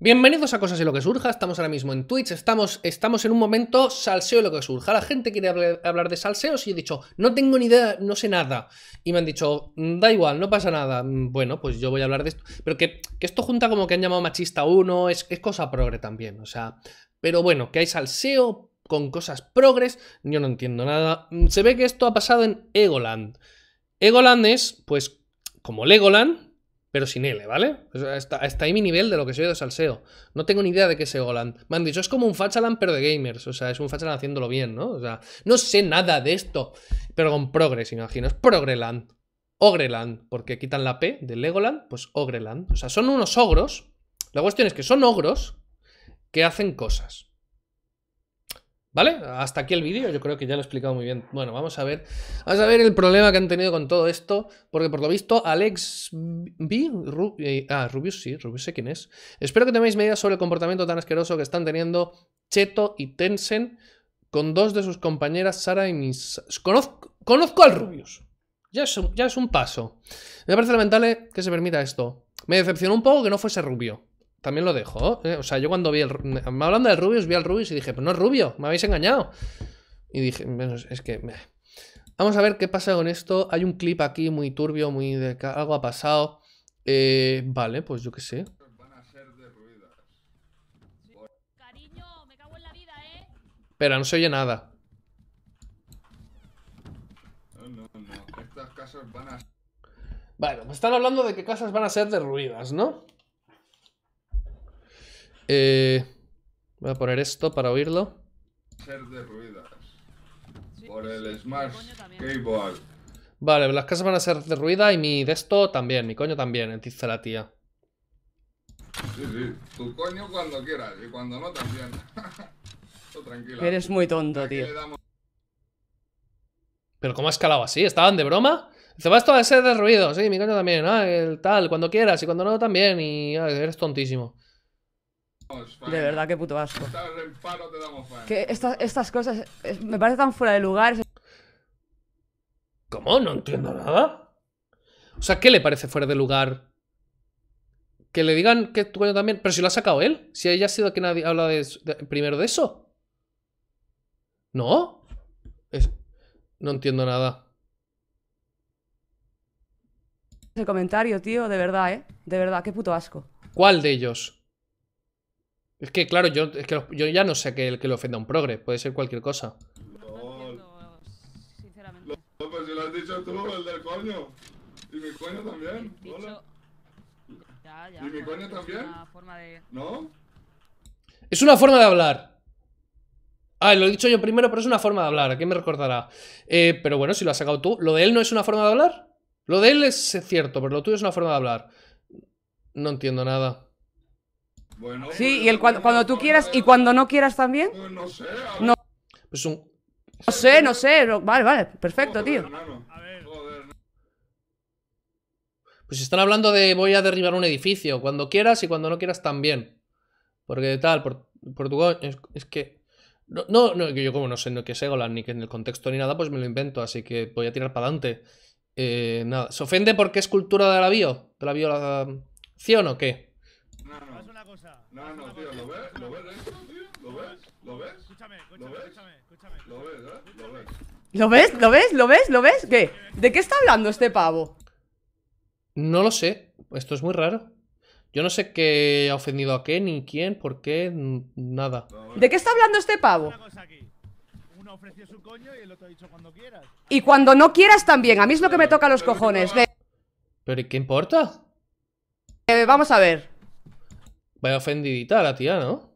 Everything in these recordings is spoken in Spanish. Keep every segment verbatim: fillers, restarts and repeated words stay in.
Bienvenidos a Cosas y lo que surja, estamos ahora mismo en Twitch, estamos, estamos en un momento salseo y lo que surja. La gente quiere hablar, hablar de salseos y he dicho, no tengo ni idea, no sé nada. Y me han dicho, da igual, no pasa nada. Bueno, pues yo voy a hablar de esto. Pero que, que esto junta como que han llamado machista uno, es, es cosa progre también, o sea... Pero bueno, que hay salseo con cosas progres, yo no entiendo nada. Se ve que esto ha pasado en Egoland. Egoland es, pues, como Legoland... pero sin L, ¿vale? O sea, hasta, hasta ahí mi nivel de lo que soy de salseo. No tengo ni idea de qué es Egoland. Me han dicho, es como un Fachaland pero de gamers. O sea, es un Fachaland haciéndolo bien, ¿no? O sea, no sé nada de esto. Pero con progres, imagino. Es Progreland. Ogreland. Porque quitan la P de Legoland, pues Ogreland. O sea, son unos ogros. La cuestión es que son ogros que hacen cosas. ¿Vale? Hasta aquí el vídeo, yo creo que ya lo he explicado muy bien. Bueno, vamos a ver. Vamos a ver el problema que han tenido con todo esto. Porque por lo visto, Alex B. Ru, eh, ah, Rubius, sí, Rubius sé quién es. Espero que toméis medidas sobre el comportamiento tan asqueroso que están teniendo Cheto y Tencent con dos de sus compañeras, Sara y Mis. Conozco, conozco al Rubius. Ya es, un, ya es un paso. Me parece lamentable que se permita esto. Me decepcionó un poco que no fuese rubio. También lo dejo, ¿eh? O sea, yo cuando vi el... Hablando del Rubius, vi al Rubius y dije, pues no es rubio, me habéis engañado. Y dije, bueno, es que... Vamos a ver qué pasa con esto. Hay un clip aquí muy turbio, muy de... Algo ha pasado. Eh, vale, pues yo qué sé. Van a ser derruidas. Cariño, me cago en la vida, ¿eh? Espera, no se oye nada. No, no, no. Estas casas van a... Bueno, me están hablando de que casas van a ser derruidas, ¿no? Eh, voy a poner esto para oírlo. Ser derruidas por el Smash Cable. Vale, las casas van a ser derruidas y mi de esto también, mi coño también, dice la tía. Sí, sí, tu coño cuando quieras y cuando no también. Tú tranquila. Eres muy tonto, tío. Pero ¿cómo ha escalado así? ¿Estaban de broma? Dice, va esto a ser derruido, sí, mi coño también. Ah, el tal, cuando quieras y cuando no también. Y ah, eres tontísimo. De verdad, qué puto asco. Que esta, estas cosas es, me parece tan fuera de lugar. ¿Cómo? No entiendo nada. O sea, ¿qué le parece fuera de lugar? Que le digan que tú también... Pero si lo ha sacado él. Si haya sido quien habla de, de, primero de eso. ¿No? Es, no entiendo nada. Ese comentario, tío, de verdad, ¿eh? De verdad, qué puto asco. ¿Cuál de ellos? Es que, claro, yo, es que yo ya no sé que el que le ofenda a un progre. Puede ser cualquier cosa. LOL. Sinceramente. No, pues si lo has dicho tú, el del coño. Y mi coño también. Hola. Ya, ya, ¿y mi coño también? De... ¿No? Es una forma de hablar. Ah, lo he dicho yo primero, pero es una forma de hablar. ¿A quién me recordará? Eh, pero bueno, si lo has sacado tú. ¿Lo de él no es una forma de hablar? Lo de él es cierto, pero lo tuyo es una forma de hablar. No entiendo nada. Bueno, sí, y el cuando, cuando tú quieras y cuando no quieras también. Pues no sé, no. Pues un... no sé, no sé. Vale, vale, perfecto, joder, tío. A ver. Joder, no. Pues están hablando de voy a derribar un edificio. Cuando quieras y cuando no quieras también. Porque tal, por, por tu es, es que. No, no, no, yo como no sé no, qué es Egoland, ni que en el contexto ni nada, pues me lo invento, así que voy a tirar para adelante. Eh, nada. ¿Se ofende porque es cultura de la bio? ¿De la violación o qué? No, no, tío, ¿lo ves? ¿Lo ves esto, tío? ¿Lo ves? ¿Lo ves? Escúchame, escúchame, escúchame. ¿Lo ves, eh? ¿Lo ves? ¿Lo ves? ¿Lo ves? ¿Lo ves? ¿Lo ves? ¿Qué? ¿De qué está hablando este pavo? No lo sé. Esto es muy raro. Yo no sé qué ha ofendido a qué, ni quién, por qué, nada. ¿De qué está hablando este pavo? Uno ofreció su coño y el otro ha dicho cuando quieras. Y cuando no quieras también. A mí es lo que me toca los cojones. De... ¿Pero y qué importa? Eh, vamos a ver. Vaya ofendidita la tía, ¿no?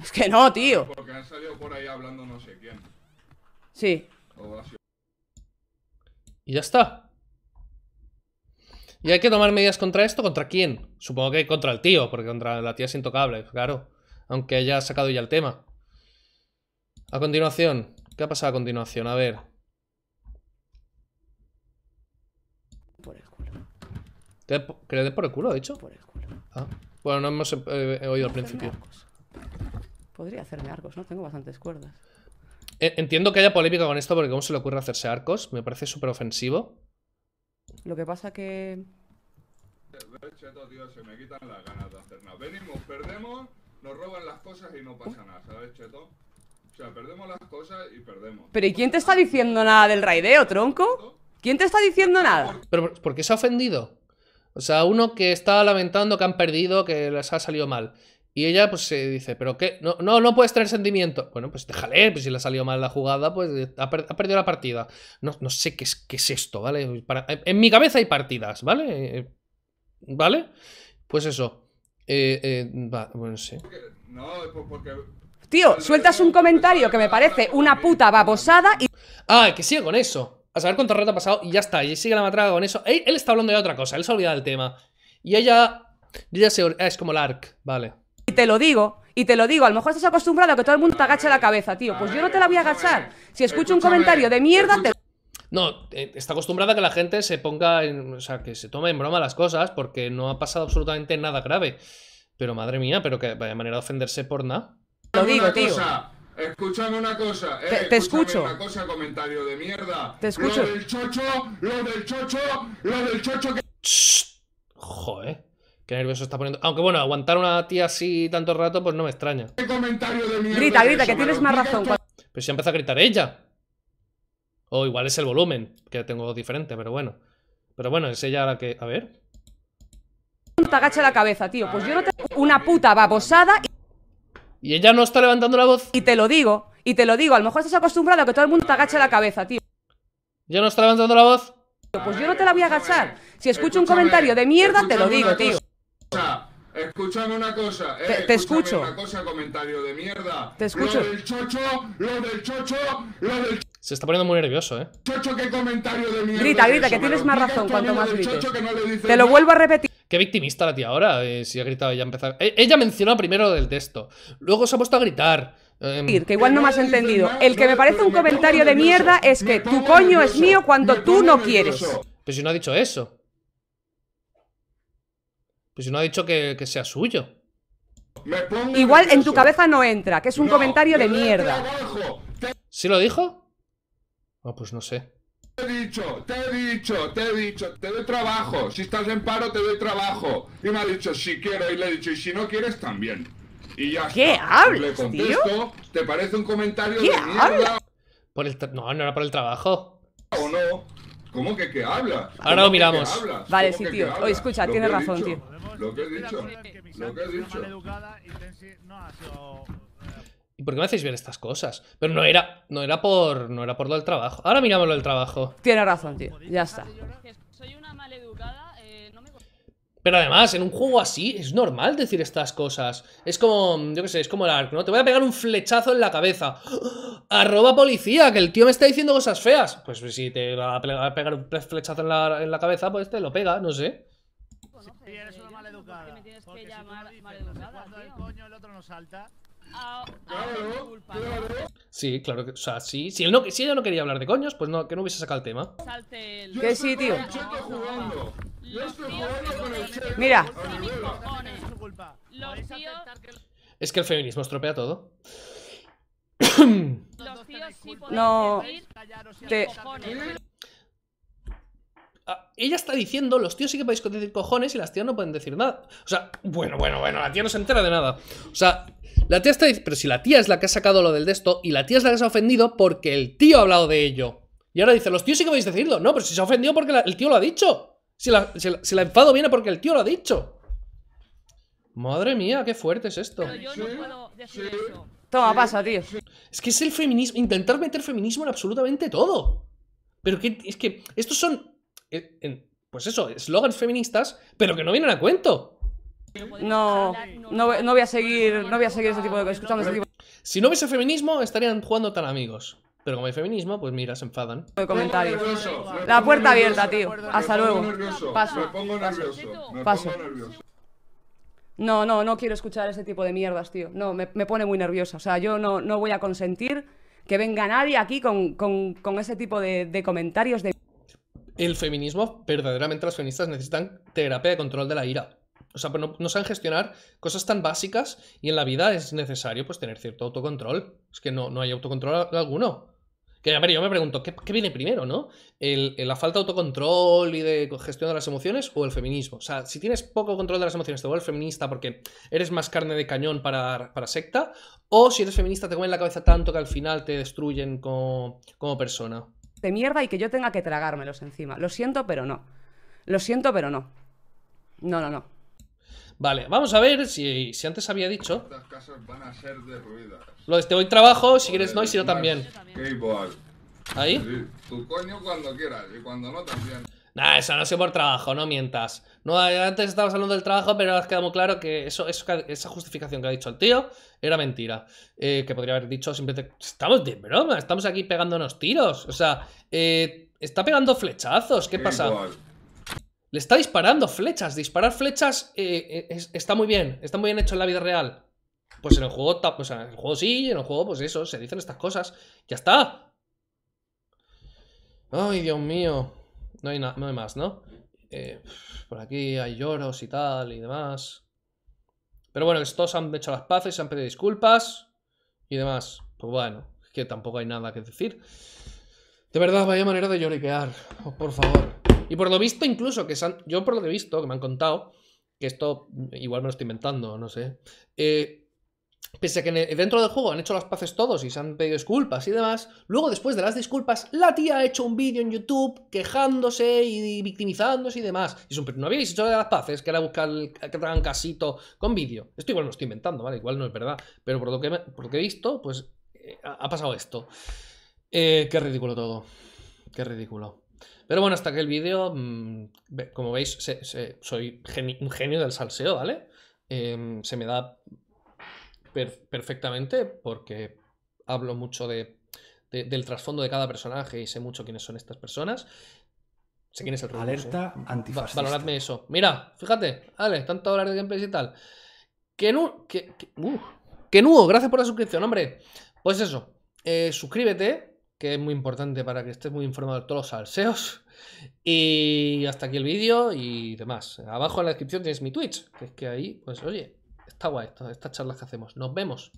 Es que no, tío. Porque han salido por ahí hablando no sé quién. Sí. Y ya está. Y hay que tomar medidas contra esto. ¿Contra quién? Supongo que contra el tío, porque contra la tía es intocable, claro. Aunque haya sacado ya el tema. A continuación. ¿Qué ha pasado a continuación? A ver. Por el culo. ¿Que le dé por el culo, de hecho? Por el culo. Ah. Bueno, no hemos eh, oído al principio. Arcos. Podría hacerme arcos, ¿no? Tengo bastantes cuerdas. Eh, entiendo que haya polémica con esto porque ¿cómo se le ocurre hacerse arcos? Me parece súper ofensivo. Lo que pasa que... Cheto, tío, se me quitan las ganas de hacer nada. Venimos perdemos, nos roban las cosas y no pasa nada, ¿sabes, Cheto? O sea, perdemos las cosas y perdemos. ¿Pero y quién te está diciendo nada del raideo, tronco? ¿Quién te está diciendo nada? ¿Pero por qué se ha ofendido? O sea, uno que está lamentando que han perdido, que les ha salido mal. Y ella pues se dice, pero qué, no, no, no puedes tener sentimiento. Bueno, pues déjale, pues si le ha salido mal la jugada, pues ha, per ha perdido la partida. No, no sé qué es, qué es esto, ¿vale? Para, en mi cabeza hay partidas, ¿vale? ¿Vale? Pues eso. Eh, eh, va, bueno, sí. No, porque... Tío, sueltas un comentario que me parece una puta babosada y... Ah, que sigue con eso. A saber cuánto rato ha pasado y ya está. Y sigue la matraca con eso. Él, él está hablando de otra cosa, él se ha olvidado del tema. Y ella... ella se... Ah, es como el arc, vale. Y te lo digo, y te lo digo, a lo mejor estás acostumbrado a que todo el mundo te agache la cabeza, tío. Pues yo no te la voy a agachar. Si escucho un comentario de mierda, te... No, está acostumbrada a que la gente se ponga en... O sea, que se tome en broma las cosas porque no ha pasado absolutamente nada grave. Pero madre mía, pero que vaya manera de ofenderse por nada. Lo digo, tío. Escúchame una cosa, eh, te, te escucho. Una cosa, comentario de mierda. Te escucho. Lo del chocho, lo del chocho, lo del chocho que... Shh. Joder. Qué nervioso está poniendo. Aunque bueno, aguantar a una tía así tanto rato, pues no me extraña. ¿Qué comentario de mierda? Grita, grita, que tienes más razón. Pero si empieza a gritar ella. O oh, igual es el volumen, que tengo diferente, pero bueno. Pero bueno, es ella la que... A ver. Te agacha la cabeza, tío. Pues yo no tengo una puta babosada y... Y ella no está levantando la voz. Y te lo digo, y te lo digo, a lo mejor estás acostumbrado a que todo el mundo te agache la cabeza, tío. ¿Ya no está levantando la voz? Pues yo no te la voy a agachar. Si escucho un comentario de mierda, te lo digo, tío. Escúchame una cosa, eh, te, te escucho. Una cosa, comentario de mierda. Te escucho. Lo del chocho, lo del chocho, lo del... Se está poniendo muy nervioso, eh. Chocho, qué comentario de mierda. Grita, grita, que tienes más razón cuanto más grites. Te lo vuelvo a repetir. Qué victimista la tía ahora, eh, si ha gritado ella empezar. Eh, ella mencionó primero del texto, luego se ha puesto a gritar. Eh, que igual no me has entendido. El que me parece un comentario de mierda es que tu coño es mío cuando tú no quieres. Pues si no ha dicho eso. Pues si no ha dicho que, que sea suyo. Igual en tu cabeza no entra, que es un comentario de mierda. ¿Sí lo dijo? Ah, pues no sé. Te he dicho, te he dicho, te he dicho, te doy trabajo. Si estás en paro, te doy trabajo. Y me ha dicho, si quiero, y le he dicho, y si no quieres, también. Y ya ¿Qué está. Hablas, le contesto, tío? ¿Te parece un comentario de mierda? Por el no, no era por el trabajo. ¿O no? ¿Cómo que qué hablas? Ahora lo miramos. Vale, sí, tío. Oye, escucha, tienes razón, tío. Lo que he dicho, lo que he dicho. ¿Y por qué me hacéis ver estas cosas? Pero no era, no era por, no era por lo del trabajo. Ahora miramos lo del trabajo. Tiene razón, tío. Ya está. Pero además, en un juego así, es normal decir estas cosas. Es como, yo qué sé, es como el arc, ¿no? Te voy a pegar un flechazo en la cabeza. Arroba policía, que el tío me está diciendo cosas feas. Pues si te va a pegar un flechazo en la, en la cabeza, pues te lo pega, no sé. Sí, eres una maleducada. Me tienes que llamar maleducada. Cuando el coño el otro no salta. Claro, claro. Sí, claro que, o sea, sí. Si, él no, si ella no quería hablar de coños, pues no, que no hubiese sacado el tema. ¿Qué sí, tío? Mira. Es que el feminismo estropea todo. No. Te... Ah, ella está diciendo, los tíos sí que podéis decir cojones y las tías no pueden decir nada. O sea, bueno, bueno, bueno, la tía no se entera de nada. O sea, la tía está diciendo, pero si la tía es la que ha sacado lo del de esto y la tía es la que se ha ofendido porque el tío ha hablado de ello. Y ahora dice, los tíos sí que podéis decirlo. No, pero si se ha ofendido porque la, el tío lo ha dicho. Si la, si, la, si la enfado viene porque el tío lo ha dicho. Madre mía, qué fuerte es esto. Pero yo no puedo decir eso. Toma, pasa, tío. Es que es el feminismo, intentar meter feminismo en absolutamente todo. Pero que, es que estos son... En, en, pues eso, eslogans feministas, pero que no vienen a cuento. No, no, no voy a seguir, no voy a seguir ese tipo de, escuchando ese tipo de... Si no hubiese feminismo, estarían jugando tan amigos. Pero como hay feminismo, pues mira, se enfadan. De comentarios. La puerta abierta, tío. Hasta luego. Paso. Me pongo nervioso. Paso. No, no, no quiero escuchar ese tipo de mierdas, tío. No, me, me pone muy nerviosa. O sea, yo no, no voy a consentir que venga nadie aquí con, con, con ese tipo de, de comentarios de... El feminismo, verdaderamente las feministas necesitan terapia de control de la ira. O sea, no, no saben gestionar cosas tan básicas y en la vida es necesario pues tener cierto autocontrol. Es que no, no hay autocontrol alguno. Que, a ver, yo me pregunto, ¿qué, qué viene primero, no? El, el, ¿La falta de autocontrol y de gestión de las emociones o el feminismo? O sea, si tienes poco control de las emociones, te vuelves feminista porque eres más carne de cañón para, para secta, o si eres feminista te comen la cabeza tanto que al final te destruyen como, como persona. De mierda y que yo tenga que tragármelos encima. Lo siento, pero no. Lo siento, pero no. No, no, no. Vale, vamos a ver si, si antes había dicho... Estas casas van a ser derruidas. Lo de te doy trabajo, si quieres no y si no también. Qué igual. ¿Ahí? Sí, tu coño cuando quieras y cuando no también. Nah, eso no ha sido por trabajo, no mientas. No, antes estabas hablando del trabajo, pero has quedado muy claro que eso, eso, esa justificación que ha dicho el tío era mentira. Eh, que podría haber dicho simplemente... Estamos de broma, estamos aquí pegándonos tiros. O sea, eh, está pegando flechazos, ¿qué, qué pasa? Igual. Le está disparando flechas. Disparar flechas eh, es, está muy bien. Está muy bien hecho en la vida real. Pues en el juego, pues en el juego sí, en el juego, pues eso, se dicen estas cosas. ¡Ya está! ¡Ay, Dios mío! No hay, no hay más, ¿no? Eh, por aquí hay lloros y tal y demás. Pero bueno, estos han hecho las paces, se han pedido disculpas y demás. Pues bueno, es que tampoco hay nada que decir. De verdad, vaya manera de lloriquear. Oh, por favor. Y por lo visto incluso, que se han, yo por lo que he visto, que me han contado, que esto igual me lo estoy inventando, no sé, eh, pese a que dentro del juego han hecho las paces todos y se han pedido disculpas y demás, luego después de las disculpas, la tía ha hecho un vídeo en YouTube quejándose y victimizándose y demás. Y es un, no habéis hecho las paces, que era buscar el, que tragan casito con vídeo. Esto igual me lo estoy inventando, ¿vale? Igual no es verdad, pero por lo que, por lo que he visto, pues eh, ha pasado esto. Eh, qué ridículo todo, qué ridículo. Pero bueno, hasta que el vídeo, mmm, como veis, se, se, soy geni, un genio del salseo, ¿vale? Eh, se me da per, perfectamente porque hablo mucho de, de, del trasfondo de cada personaje y sé mucho quiénes son estas personas. Sé quién es el Rubius. Alerta eh. antifascista. Va, valoradme eso. Mira, fíjate, vale, tanto hablar de gameplays y tal. Que no, que, que, uh, que no, gracias por la suscripción, hombre. Pues eso, eh, suscríbete, que es muy importante para que estés muy informado de todos los salseos. Y hasta aquí el vídeo y demás. Abajo en la descripción tienes mi Twitch, que es que ahí, pues oye, está guay esto, estas charlas que hacemos. Nos vemos.